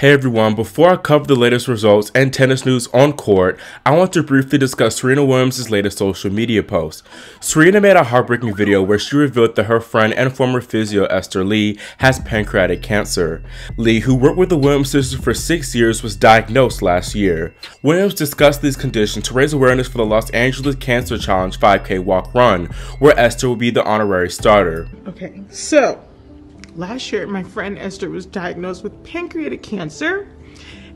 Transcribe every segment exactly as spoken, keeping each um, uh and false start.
Hey everyone, before I cover the latest results and tennis news on court, I want to briefly discuss Serena Williams' latest social media post. Serena made a heartbreaking video where she revealed that her friend and former physio Esther Lee has pancreatic cancer. Lee, who worked with the Williams sisters for six years, was diagnosed last year. Williams discussed these conditions to raise awareness for the Los Angeles Cancer Challenge five K Walk Run, where Esther will be the honorary starter. Okay, so last year, my friend Esther was diagnosed with pancreatic cancer,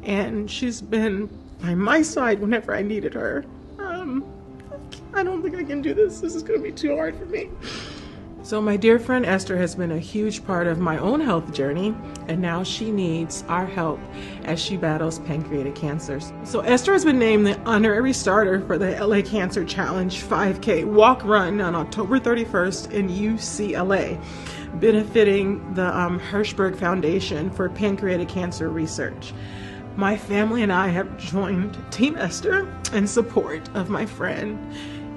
and she's been by my side whenever I needed her. Um, I don't think I can do this. This is going to be too hard for me. So my dear friend Esther has been a huge part of my own health journey, and now she needs our help as she battles pancreatic cancers. So Esther has been named the honorary starter for the L A Cancer Challenge five K Walk Run on October thirty-first in U C L A, benefiting the um, Hirschberg Foundation for Pancreatic Cancer Research. My family and I have joined Team Esther in support of my friend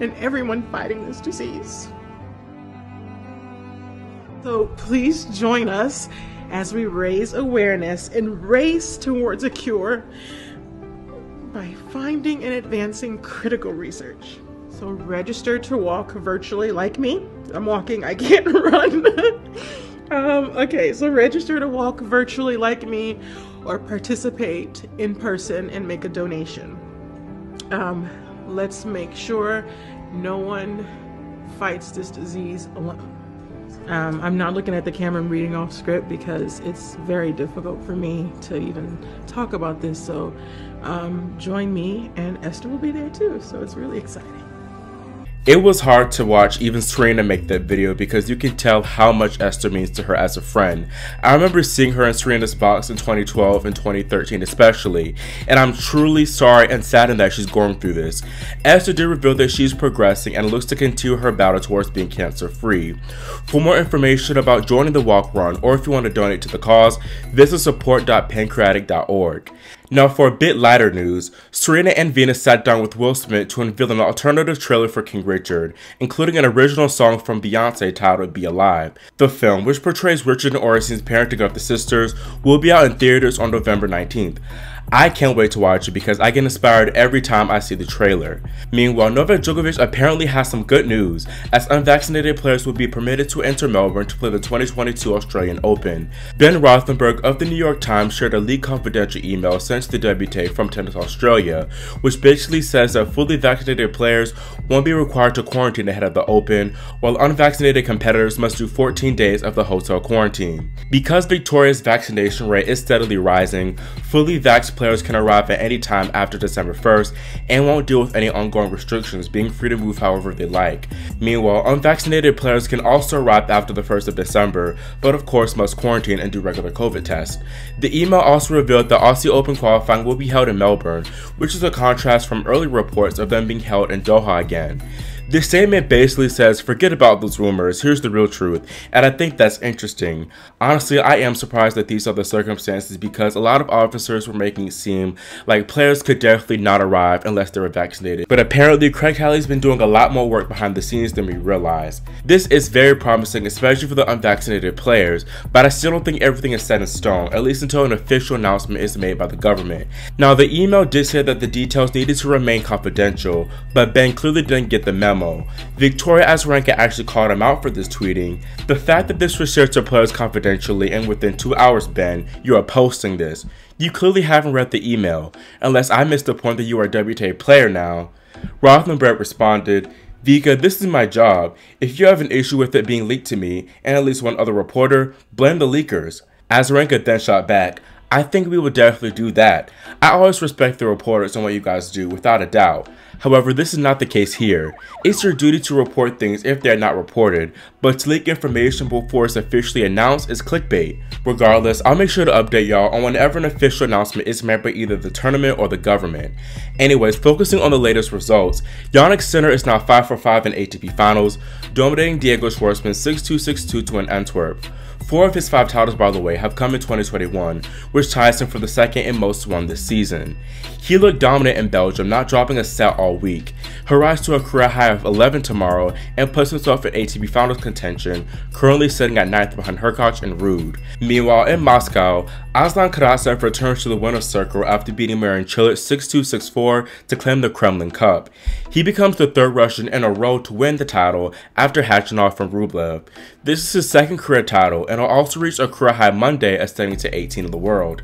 and everyone fighting this disease. So please join us as we raise awareness and race towards a cure by finding and advancing critical research. So register to walk virtually like me. I'm walking, I can't run. um, okay, so register to walk virtually like me or participate in person and make a donation. Um, let's make sure no one fights this disease alone. Um, I'm not looking at the camera and reading off script because it's very difficult for me to even talk about this. So um, join me, and Esther will be there too. So it's really exciting. It was hard to watch even Serena make that video because you can tell how much Esther means to her as a friend. I remember seeing her in Serena's box in twenty twelve and twenty thirteen especially, and I'm truly sorry and saddened that she's going through this. Esther did reveal that she's progressing and looks to continue her battle towards being cancer free. For more information about joining the walk run or if you want to donate to the cause, visit support dot pancreatic dot org. Now for a bit lighter news, Serena and Venus sat down with Will Smith to unveil an alternative trailer for King Richard, including an original song from Beyoncé titled Be Alive. The film, which portrays Richard and Orrison's parenting of the sisters, will be out in theaters on November nineteenth. I can't wait to watch it because I get inspired every time I see the trailer. Meanwhile, Novak Djokovic apparently has some good news, as unvaccinated players will be permitted to enter Melbourne to play the twenty twenty-two Australian Open. Ben Rothenberg of the New York Times shared a leaked confidential email sent to the W T A from Tennis Australia, which basically says that fully vaccinated players won't be required to quarantine ahead of the Open, while unvaccinated competitors must do fourteen days of the hotel quarantine. Because Victoria's vaccination rate is steadily rising, fully vaccinated players can arrive at any time after December first and won't deal with any ongoing restrictions, being free to move however they like. Meanwhile, unvaccinated players can also arrive after the first of December, but of course must quarantine and do regular COVID tests. The email also revealed that Aussie Open qualifying will be held in Melbourne, which is a contrast from early reports of them being held in Doha again. This statement basically says, forget about those rumors, here's the real truth, and I think that's interesting. Honestly, I am surprised that these are the circumstances because a lot of officers were making it seem like players could definitely not arrive unless they were vaccinated. But apparently, Craig Halley's been doing a lot more work behind the scenes than we realize. This is very promising, especially for the unvaccinated players, but I still don't think everything is set in stone, at least until an official announcement is made by the government. Now, the email did say that the details needed to remain confidential, but Ben clearly didn't get the memo. Victoria Azarenka actually called him out for this, tweeting, "The fact that this was shared to players confidentially and within two hours, Ben, you are posting this. You clearly haven't read the email, unless I missed the point that you are a W T A player now." Rothenberg responded, "Vika, this is my job. If you have an issue with it being leaked to me and at least one other reporter, blame the leakers." Azarenka then shot back, "I think we would definitely do that. I always respect the reporters and what you guys do, without a doubt. However, this is not the case here. It's your duty to report things if they're not reported, but to leak information before it's officially announced is clickbait. Regardless, I'll make sure to update y'all on whenever an official announcement is made by either the tournament or the government." Anyways, focusing on the latest results, Yannick Sinner is now five for five in A T P Finals, dominating Diego Schwartzman six two, six two to win Antwerp. Four of his five titles, by the way, have come in twenty twenty-one, which ties him for the second and most won this season. He looked dominant in Belgium, not dropping a set all week. He'll rise to a career high of eleven tomorrow and puts himself in A T P Finals contention, currently sitting at ninth behind Hurkacz and Ruud. Meanwhile, in Moscow, Aslan Karasev returns to the winner's circle after beating Marin Cilic six two, six four to claim the Kremlin Cup. He becomes the third Russian in a row to win the title after hatching off from Rublev. This is his second career title, and will also reach a career high Monday, ascending to eighteen in the world.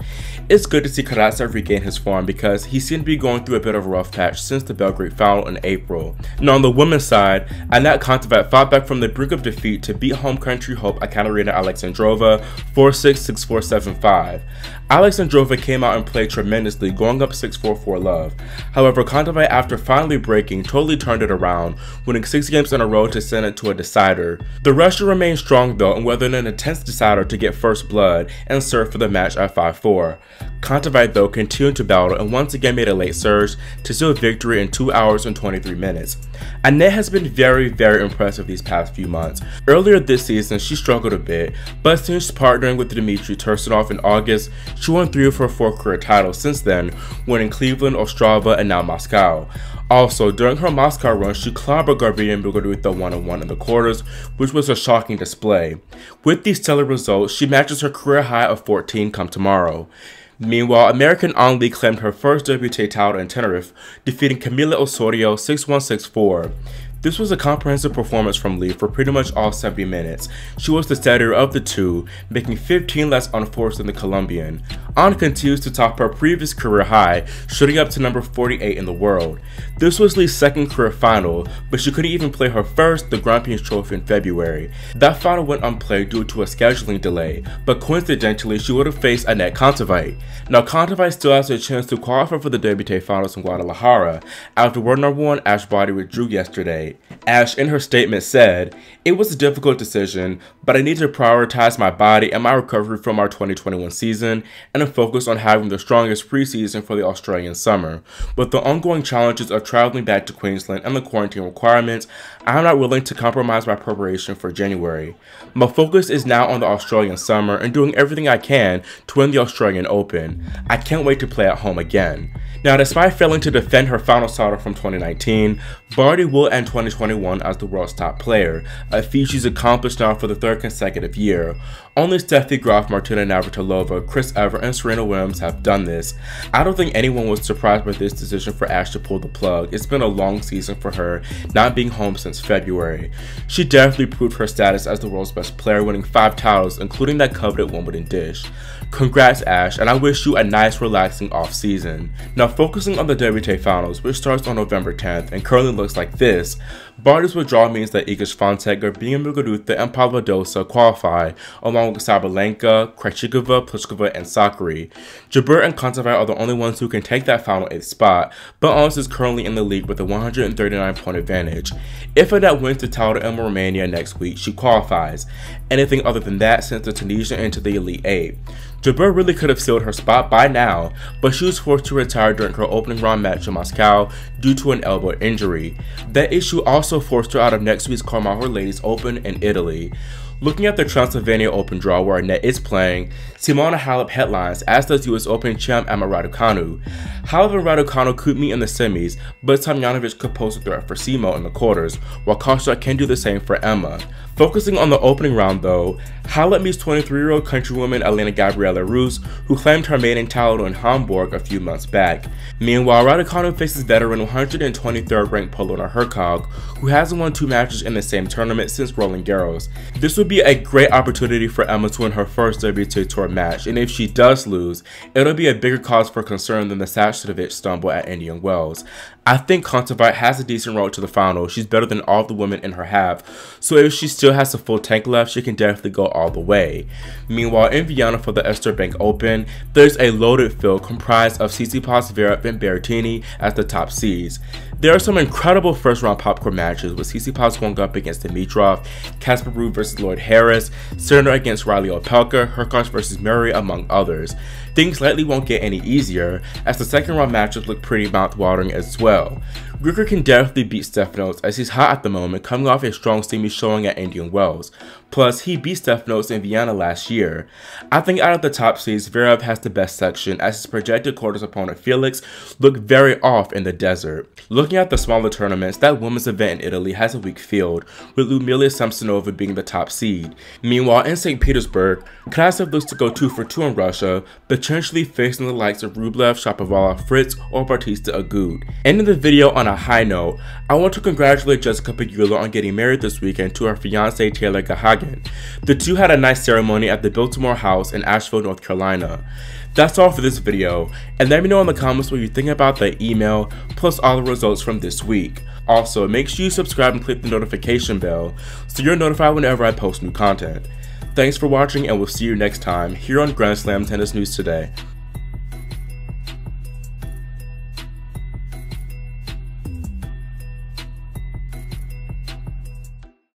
It's good to see Karasev regain his form because he seemed to be going through a bit of a rough patch since the Belgrade final in April. Now on the women's side, Anett Kontaveit fought back from the brink of defeat to beat home country hope Akaterina Alexandrova four six, six four, seven five. Alexandrova came out and played tremendously, going up six four for love. However, Kontaveit, after finally breaking, totally turned it around, winning six games in a row to send it to a decider. The Russian remained strong though and weathered an intense decider to get first blood and serve for the match at five four. Kontaveit though continued to battle and once again made a late surge to seal victory in two hours and twenty-three minutes. Anett has been very, very impressive these past few months. Earlier this season, she struggled a bit, but since partnering with Dmitry Tursunov in August, she won three of her four career titles since then, winning Cleveland, Ostrava, and now Moscow. Also, during her Moscow run, she clobbered Garbine Muguruza one on one in the quarters, which was a shocking display. With these stellar results, she matches her career high of fourteen come tomorrow. Meanwhile, American An Lee claimed her first W T A title in Tenerife, defeating Camila Osorio six one, six four. This was a comprehensive performance from Lee for pretty much all seventy minutes. She was the steadier of the two, making fifteen less unforced than the Colombian. An continues to top her previous career high, shooting up to number forty-eight in the world. This was Lee's second career final, but she couldn't even play her first, the Grand Prix Trophy, in February. That final went unplayed due to a scheduling delay, but coincidentally she would have faced Anett Kontaveit. Now Kontaveit still has a chance to qualify for the W T A Finals in Guadalajara, after world number one Ash Barty withdrew yesterday. Ash, in her statement, said, "It was a difficult decision, but I need to prioritize my body and my recovery from our twenty twenty-one season and a focus on having the strongest preseason for the Australian summer. With the ongoing challenges of traveling back to Queensland and the quarantine requirements, I am not willing to compromise my preparation for January. My focus is now on the Australian summer and doing everything I can to win the Australian Open. I can't wait to play at home again." Now, despite failing to defend her final title from twenty nineteen, Barty will end twenty twenty-one as the world's top player, a feat she's accomplished now for the third consecutive year. Only Steffi Graf, Martina Navratilova, Chris Evert, and Serena Williams have done this. I don't think anyone was surprised by this decision for Ash to pull the plug. It's been a long season for her, not being home since February. She definitely proved her status as the world's best player, winning five titles, including that coveted Wimbledon dish. Congrats, Ash, and I wish you a nice, relaxing off-season. Now, focusing on the W T A Finals, which starts on November tenth and currently looks like this. Barty's withdrawal means that Iga Swiatek, Garbine Muguruza, and Pavlyuchenkova qualify, along with Sabalenka, Krejcikova, Pliskova, and Sakkari. Jabir and Kontaveit are the only ones who can take that final eighth spot, but Ons is currently in the league with a one hundred thirty-nine point advantage. If Anett wins the title in Romania next week, she qualifies. Anything other than that sends the Tunisian into the Elite Eight. Jabir really could have sealed her spot by now, but she was forced to retire during her opening round match in Moscow due to an elbow injury. That issue also forced her out of next week's Carmichael Ladies Open in Italy. Looking at the Transylvania Open draw where Anett is playing, Simona Halep headlines, as does U S Open champ Emma Raducanu. Halep and Raducanu could meet in the semis, but Tomjanovic could pose a threat for Simo in the quarters, while Kostyuk can do the same for Emma. Focusing on the opening round though, Halep meets twenty-three-year-old countrywoman Elena Gabriela Rus, who claimed her maiden title in Hamburg a few months back. Meanwhile, Raducanu faces veteran one hundred twenty-third-ranked Polona Hercog, who hasn't won two matches in the same tournament since Roland Garros. This would be a great opportunity for Emma to win her first W T A Tour match, and if she does lose, it'll be a bigger cause for concern than the Sachdovich stumble at Indian Wells. I think Kontaveit has a decent road to the final. She's better than all the women in her half, so if she still has a full tank left, she can definitely go all the way. Meanwhile, in Vienna for the Erste Bank Open, there's a loaded field comprised of Tsitsipas, Zverev, and Berrettini as the top seeds. There are some incredible first-round popcorn matches, with Tsitsipas going up against Dimitrov, Casper Ruud versus Lloyd Harris, Sinner against Riley Opelka, Hurkacz versus Murray, among others. things likely won't get any easier, as the second round matchups look pretty mouth-watering as well. Rucker can definitely beat Stefanos, as he's hot at the moment, coming off a strong steamy showing at Indian Wells. Plus, he beat Stefanos in Vienna last year. I think out of the top seeds, Zverev has the best section, as his projected quarters opponent Felix looked very off in the desert. Looking at the smaller tournaments, that women's event in Italy has a weak field, with Lyudmila Samsonova being the top seed. Meanwhile, in Saint Petersburg, Krasnov looks to go two for two in Russia, potentially facing the likes of Rublev, Shapovalov, Fritz, or Bautista Agut. Ending the video on a high note, I want to congratulate Jessica Pegula on getting married this weekend to her fiance Taylor Gahagan. The two had a nice ceremony at the Biltmore House in Asheville, North Carolina. That's all for this video, and let me know in the comments what you think about the email, plus all the results from this week. Also, make sure you subscribe and click the notification bell so you're notified whenever I post new content. Thanks for watching, and we'll see you next time here on Grand Slam Tennis News Today.